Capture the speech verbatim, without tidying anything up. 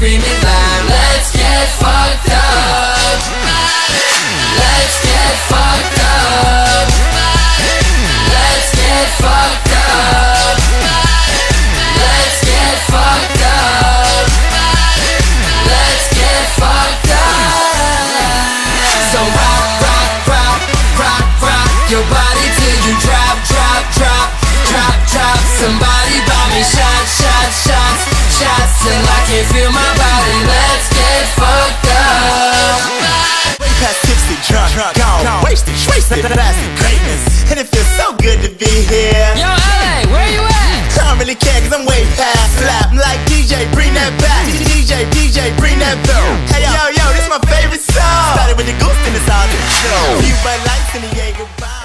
screaming loud. Let's get fucked up. Let's get fucked up. Let's get fucked up. Let's get fucked up. Let's get fucked up. So rock, rock, rock, rock, rock your body till you drop, drop, drop, drop, drop. Somebody buy me shots, shots, shots, shots till I can't feel my body. Let's get fucked up. Way past tipsy, drunk, drunk, gone, wasted, wasted, blasted greatness, and it feels so good to be here. Yo, L A, where you at? I don't really care 'cause I'm way past slap. I'm like D J, bring that back. D J, D J, bring that through. Hey yo, yo, this my favorite song. Started with the goose and it's all the show. You my lights and the ain't goodbye.